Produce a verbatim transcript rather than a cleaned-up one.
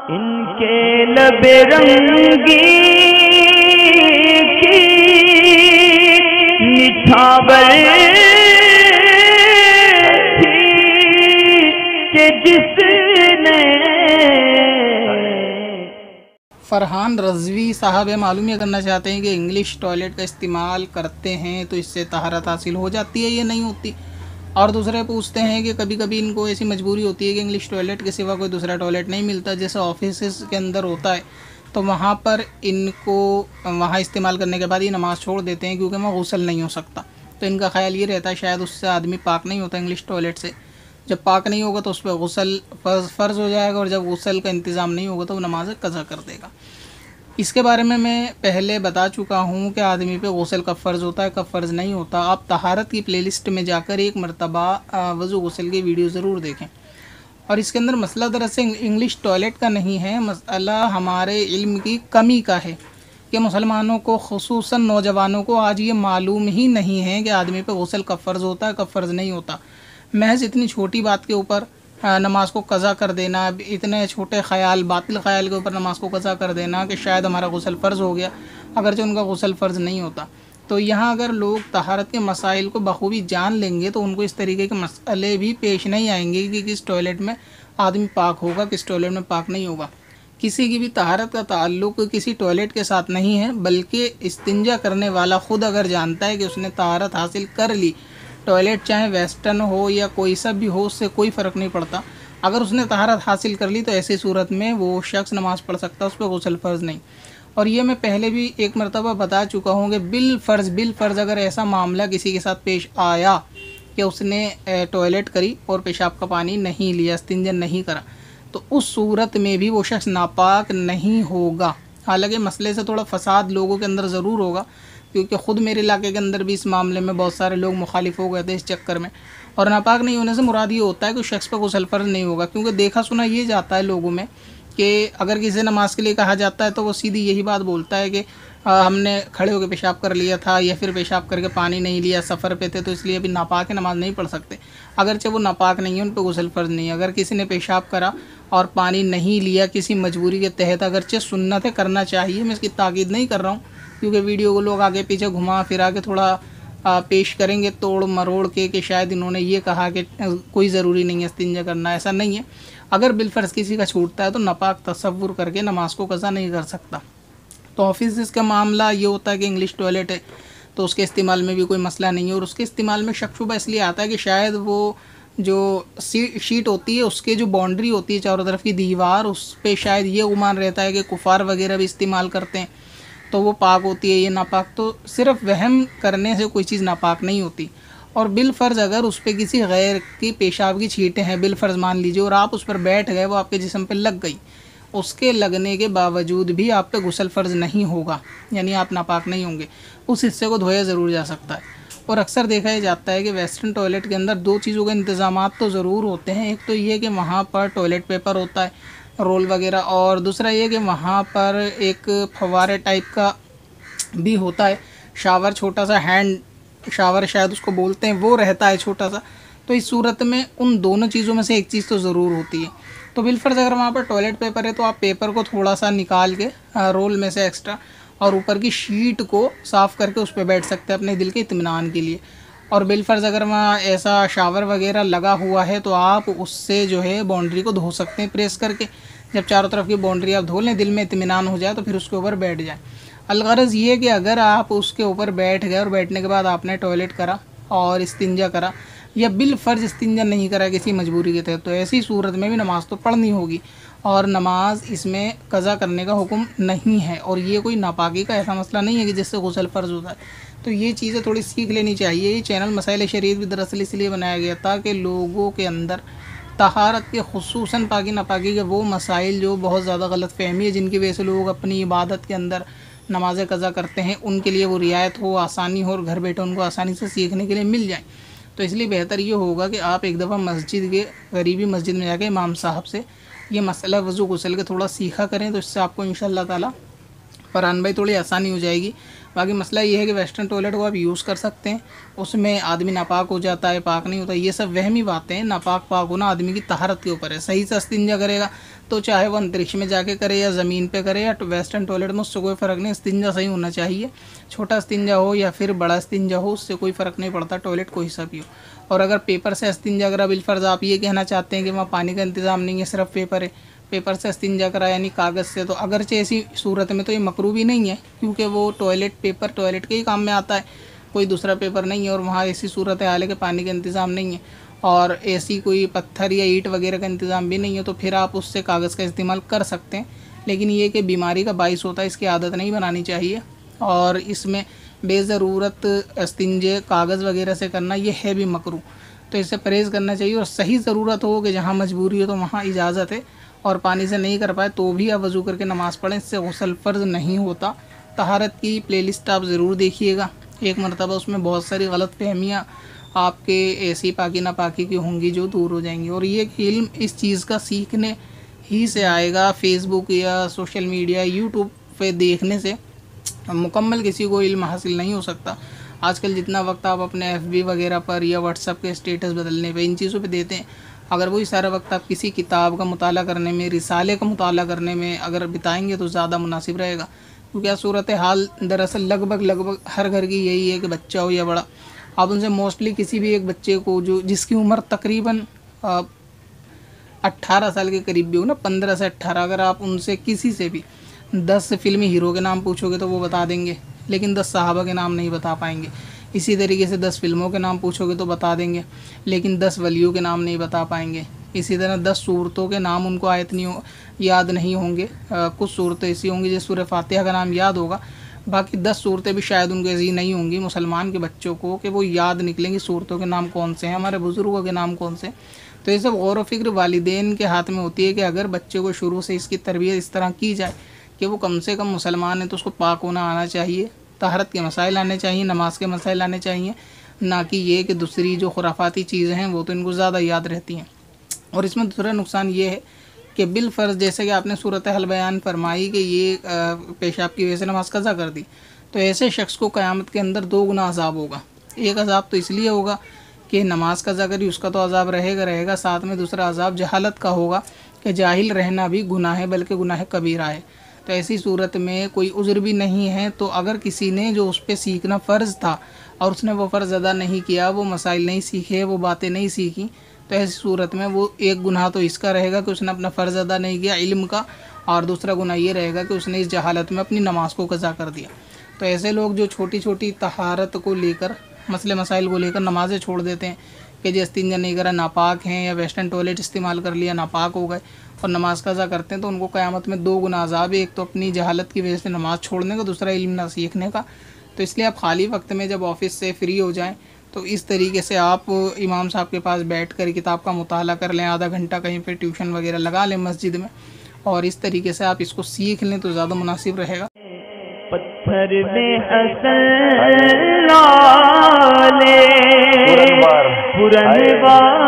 इनके लबे रंगी की निछावर थी के जिसने फरहान रज़वी साहब मालूम ये करना चाहते हैं कि इंग्लिश टॉयलेट का इस्तेमाल करते हैं तो इससे तहारत हासिल हो जाती है या नहीं होती। और दूसरे पूछते हैं कि कभी कभी इनको ऐसी मजबूरी होती है कि इंग्लिश टॉयलेट के सिवा कोई दूसरा टॉयलेट नहीं मिलता, जैसे ऑफिसेस के अंदर होता है तो वहाँ पर इनको वहाँ इस्तेमाल करने के बाद ये नमाज़ छोड़ देते हैं क्योंकि वहाँ गुस्ल नहीं हो सकता। तो इनका ख्याल ये रहता है शायद उससे आदमी पाक नहीं होता इंग्लिश टॉयलेट से, जब पाक नहीं होगा तो उस पर गुस्ल फ़र्ज फ़र्ज हो जाएगा और जब गुस्ल का इंतज़ाम नहीं होगा तो वो नमाज कज़ा कर देगा। इसके बारे में मैं पहले बता चुका हूँ कि आदमी पे गुस्ल कब फ़र्ज़ होता है कब फ़र्ज़ नहीं होता। आप तहारत की प्लेलिस्ट में जाकर एक मरतबा वज़ू गुस्ल की वीडियो ज़रूर देखें। और इसके अंदर मसला दरअसल इंग्लिश टॉयलेट का नहीं है, मसला हमारे इल्म की कमी का है कि मुसलमानों को खुसूसन नौजवानों को आज ये मालूम ही नहीं है कि आदमी पे गुस्ल कब फ़र्ज़ होता है कब फ़र्ज़ नहीं होता। महज इतनी छोटी बात के ऊपर नमाज़ को कज़ा कर देना, इतने छोटे ख्याल बातिल ख्याल के ऊपर नमाज़ को कज़ा कर देना कि शायद हमारा गुस्ल फ़र्ज़ हो गया, अगरचे उनका गुस्ल फ़र्ज़ नहीं होता। तो यहाँ अगर लोग तहारत के मसाइल को बखूबी जान लेंगे तो उनको इस तरीके के मसले भी पेश नहीं आएंगे कि किस टॉयलेट में आदमी पाक होगा किस टॉयलेट में पाक नहीं होगा। किसी की भी तहारत का ताल्लुक़ किसी टॉयलेट के साथ नहीं है, बल्कि इस्तिंजा करने वाला ख़ुद अगर जानता है कि उसने तहारत हासिल कर ली, टॉयलेट चाहे वेस्टर्न हो या कोई सा भी हो उससे कोई फ़र्क नहीं पड़ता, अगर उसने तहारत हासिल कर ली तो ऐसी सूरत में वो शख्स नमाज़ पढ़ सकता है, उस पर गुस्ल फ़र्ज़ नहीं। और ये मैं पहले भी एक मरतबा बता चुका हूँ कि बिल फ़र्ज़ बिल फ़र्ज़ अगर ऐसा मामला किसी के साथ पेश आया कि उसने टॉयलेट करी और पेशाब का पानी नहीं लिया, इस्तिंजा नहीं करा, तो उस सूरत में भी वो शख्स नापाक नहीं होगा। हालाँकि मसले से थोड़ा फसाद लोगों के अंदर ज़रूर होगा क्योंकि ख़ुद मेरे इलाके के अंदर भी इस मामले में बहुत सारे लोग मुखालिफ हो गए थे इस चक्कर में। और नापाक नहीं होने से मुराद ये होता है कि शख्स पर गुस्ल फ़र्ज़ नहीं होगा, क्योंकि देखा सुना ये जाता है लोगों में कि अगर किसी नमाज के लिए कहा जाता है तो वो सीधी यही बात बोलता है कि आ, हमने खड़े होकर पेशाब कर लिया था या फिर पेशाब करके पानी नहीं लिया, सफ़र पे थे तो इसलिए अभी नापाक नमाज़ नहीं पढ़ सकते। अगरचे वो नापाक नहीं है, उन पर गुस्ल फ़र्ज़ नहीं है। अगर किसी ने पेशाब करा और पानी नहीं लिया किसी मजबूरी के तहत, अगरचे सुन्नत करना चाहिए, मैं इसकी ताकीद नहीं कर रहा हूँ क्योंकि वीडियो को लोग आगे पीछे घुमा फिरा के थोड़ा पेश करेंगे तोड़ मरोड़ के कि शायद इन्होंने ये कहा कि कोई ज़रूरी नहीं है इस्तिंजा करना, ऐसा नहीं है। अगर बिलफ़र्ज़ किसी का छूटता है तो नापाक तसव्वुर करके नमाज को कज़ा नहीं कर सकता। तो ऑफिस का मामला ये होता है कि इंग्लिश टॉयलेट है तो उसके इस्तेमाल में भी कोई मसला नहीं है, और उसके इस्तेमाल में शक शुबा इसलिए आता है कि शायद वो जो शीट होती है उसके जो बाउंड्री होती है चारों तरफ की दीवार, उस पर शायद ये गुमान रहता है कि कुफार वगैरह भी इस्तेमाल करते हैं तो वो पाक होती है ये नापाक। तो सिर्फ वहम करने से कोई चीज़ नापाक नहीं होती। और बिलफ़र्ज़ अगर उस पर किसी गैर की पेशाब की छींटें हैं बिलफ़र्ज़ मान लीजिए, और आप उस पर बैठ गए, वो आपके जिस्म पर लग गई, उसके लगने के बावजूद भी आप पे गुस्ल फ़र्ज़ नहीं होगा, यानी आप नापाक नहीं होंगे। उस हिस्से को धोया ज़रूर जा सकता है। और अक्सर देखा जाता है कि वेस्टर्न टॉयलेट के अंदर दो चीज़ों के इंतज़ाम तो ज़रूर होते हैं, एक तो ये कि वहाँ पर टॉयलेट पेपर होता है रोल वगैरह, और दूसरा ये कि वहाँ पर एक फवारे टाइप का भी होता है, शावर छोटा सा हैंड शावर शायद उसको बोलते हैं, वो रहता है छोटा सा। तो इस सूरत में उन दोनों चीज़ों में से एक चीज़ तो ज़रूर होती है। तो बिलफ़र्ज़ अगर वहाँ पर टॉयलेट पेपर है तो आप पेपर को थोड़ा सा निकाल के रोल में से एक्स्ट्रा और ऊपर की शीट को साफ़ करके उस पर बैठ सकते हैं अपने दिल के इत्मीनान के लिए। और बिलफ़र्ज़ अगर वहाँ ऐसा शावर वगैरह लगा हुआ है तो आप उससे जो है बाउंड्री को धो सकते हैं प्रेस करके। जब चारों तरफ की बाउंड्री आप धो लें, दिल में इत्मीनान हो जाए तो फिर उसके ऊपर बैठ जाए। अलगरज़ ये कि अगर आप उसके ऊपर बैठ गए और बैठने के बाद आपने टॉयलेट करा और इस्तिंजा करा या बिलफ़र्ज़ इस्तिंजा नहीं करा किसी मजबूरी के तहत, तो ऐसी सूरत में भी नमाज़ तो पढ़नी होगी और नमाज इसमें कज़ा करने का हुक्म नहीं है। और ये कोई नापाकी का ऐसा मसला नहीं है कि जिससे गुस्ल फ़र्ज़ होता है। तो ये चीज़ें थोड़ी सीख लेनी चाहिए। ये चैनल मसाइल शरीयत भी दरअसल इसलिए बनाया गया था कि लोगों के अंदर तहारत के खुसूसन पाकी नापाकी के वो मसाइल जो बहुत ज़्यादा गलत फहमी है, जिनकी वजह से लोग अपनी इबादत के अंदर नमाज़ कज़ा करते हैं, उनके लिए वो रियायत हो, आसानी हो और घर बैठे उनको आसानी से सीखने के लिए मिल जाए। तो इसलिए बेहतर ये होगा कि आप एक दफ़ा मस्जिद के गरीबी मस्जिद में जाके इमाम साहब से ये मसला वज़ू गुस्ल के थोड़ा सीखा करें, तो इससे आपको इंशाअल्लाह ताला परानबाई थोड़ी आसानी हो जाएगी। बाकी मसला ये है कि वेस्टर्न टॉयलेट को आप यूज़ कर सकते हैं, उसमें आदमी नापाक हो जाता है, पाक नहीं होता, ये सब वहमी बातें हैं। नापाक पाक होना आदमी की तहारत के ऊपर है। सही से इस्तिंजा करेगा तो चाहे वो अंतरिक्ष में जाके करे या ज़मीन पे करे या वेस्टर्न टॉयलेट में, उससे कोई फ़र्क नहीं। इस्तिंजा सही होना चाहिए, छोटा इस्तिंजा हो या फिर बड़ा इस्तिंजा हो, उससे कोई फ़र्क नहीं पड़ता, टॉयलेट कोई सा भी हो। और अगर पेपर से इस्तिंजा करा, बिलफर्ज़ आप ये कहना चाहते हैं कि वहाँ पानी का इंतज़ाम नहीं है, सिर्फ पेपर है, पेपर से इस्तिंजा करा यानी कागज़ से, तो अगरचे ऐसी सूरत में तो ये मकरूह भी नहीं है, क्योंकि वो टॉयलेट पेपर टॉयलेट के ही काम में आता है, कोई दूसरा पेपर नहीं है। और वहाँ ऐसी सूरत हाल है कि पानी का इंतज़ाम नहीं है और ऐसी कोई पत्थर या ईंट वगैरह का इंतज़ाम भी नहीं है, तो फिर आप उससे कागज़ का इस्तेमाल कर सकते हैं। लेकिन ये कि बीमारी का बाइस होता है, इसकी आदत नहीं बनानी चाहिए। और इसमें बेज़रूरत इस्तिंजे कागज़ वगैरह से करना ये है भी मकरूह, तो इससे परहेज़ करना चाहिए। और सही ज़रूरत हो कि जहाँ मजबूरी हो तो वहाँ इजाज़त है, और पानी से नहीं कर पाए तो भी आप वज़ू करके नमाज़ पढ़ें, इससे गुस्ल फ़र्ज़ नहीं होता। तहारत की प्लेलिस्ट आप ज़रूर देखिएगा, एक मरतबा उसमें बहुत सारी गलत फहमियाँ आपके ऐसी पाकी नापाकी की होंगी जो दूर हो जाएंगी। और ये इल्म इस चीज़ का सीखने ही से आएगा, फेसबुक या सोशल मीडिया यूट्यूब पे देखने से मुकम्मल किसी को इल्म हासिल नहीं हो सकता। आजकल जितना वक्त आप अपने एफबी वगैरह पर या व्हाट्सएप के स्टेटस बदलने पे इन चीज़ों पे देते हैं, अगर वही सारा वक्त आप किसी किताब का मुताला करने में, रिसाले का मुताला करने में अगर बिताएंगे तो ज़्यादा मुनासिब रहेगा। क्योंकि यह सूरत हाल दरअसल लगभग लगभग हर घर की यही है कि बच्चा हो या बड़ा, आप उनसे मोस्टली किसी भी एक बच्चे को जो जिसकी उम्र तकरीबन अट्ठारह साल के करीब भी हो ना, पंद्रह से अट्ठारह, अगर आप उनसे किसी से भी दस फिल्मी हीरो के नाम पूछोगे तो वो बता देंगे, लेकिन दस सहाबा के नाम नहीं बता पाएंगे। इसी तरीके से दस फिल्मों के नाम पूछोगे तो बता देंगे, लेकिन दस वलियों के नाम नहीं बता पाएंगे। इसी तरह दस सूरतों के नाम उनको आयत नहीं याद नहीं होंगे। आ, कुछ सूरतें ऐसी होंगी जिस सूरह फातिहा का नाम याद होगा, बाकी दस सूरतें भी शायद उनके ऐसी नहीं होंगी मुसलमान के बच्चों को कि वो याद निकलेंगी सूरतों के नाम कौन से हैं, हमारे बुज़ुर्गों के नाम कौन से। तो ये सब गौर व फिक्र वालिदैन के हाथ में होती है कि अगर बच्चे को शुरू से इसकी तरबियत इस तरह की जाए कि वो कम से कम मुसलमान है तो उसको पाक होना आना चाहिए, तहारत के मसाइल आने चाहिए, नमाज के मसाइल आने चाहिए, ना कि ये कि दूसरी जो खुराफाती चीज़ें हैं वो तो इनको ज़्यादा याद रहती हैं। और इसमें दूसरा नुकसान ये है कि बिलफर्ज़ जैसे कि आपने सूरत हल बयान फरमाई कि ये पेशाब की वजह से नमाज कज़ा कर दी, तो ऐसे शख्स को क़यामत के अंदर दो गुना अजाब होगा। एक अजाब तो इसलिए होगा कि नमाज कज़ा करी उसका तो अजाब रहेगा रहेगा, साथ में दूसरा अजाब जहालत का होगा कि जाहिल रहना भी गुनाह है, बल्कि गुनाह कबीरा है। तो ऐसी सूरत में कोई उज़्र भी नहीं है। तो अगर किसी ने जो उस पर सीखना फ़र्ज़ था और उसने वो फ़र्ज़ अदा नहीं किया, वो मसाइल नहीं सीखे, वो बातें नहीं सीखी, तो ऐसी सूरत में वो एक गुनाह तो इसका रहेगा कि उसने अपना फ़र्ज़ अदा नहीं किया इल्म का, और दूसरा गुनाह ये रहेगा कि उसने इस जहालत में अपनी नमाज को कज़ा कर दिया। तो ऐसे लोग जो छोटी छोटी तहारत को लेकर, मसले मसाइल को लेकर नमाज़ें छोड़ देते हैं कि जो इस्तिंजा नहीं करा नापाक हैं, या वेस्टर्न टॉयलेट इस्तेमाल कर लिया नापाक हो गए और नमाज़ कज़ा करते हैं, तो उनको क़यामत में दो गुना अज़ाब है, एक तो अपनी जहालत की वजह से नमाज़ छोड़ने का, दूसरा इल्म ना सीखने का। तो इसलिए आप खाली वक्त में जब ऑफ़िस से फ़्री हो जाएँ तो इस तरीके से आप इमाम साहब के पास बैठकर किताब का मुताला कर लें, आधा घंटा कहीं पे ट्यूशन वगैरह लगा लें मस्जिद में, और इस तरीके से आप इसको सीख लें तो ज़्यादा मुनासिब रहेगा। पत्थर में हसन ला ले पुरनवार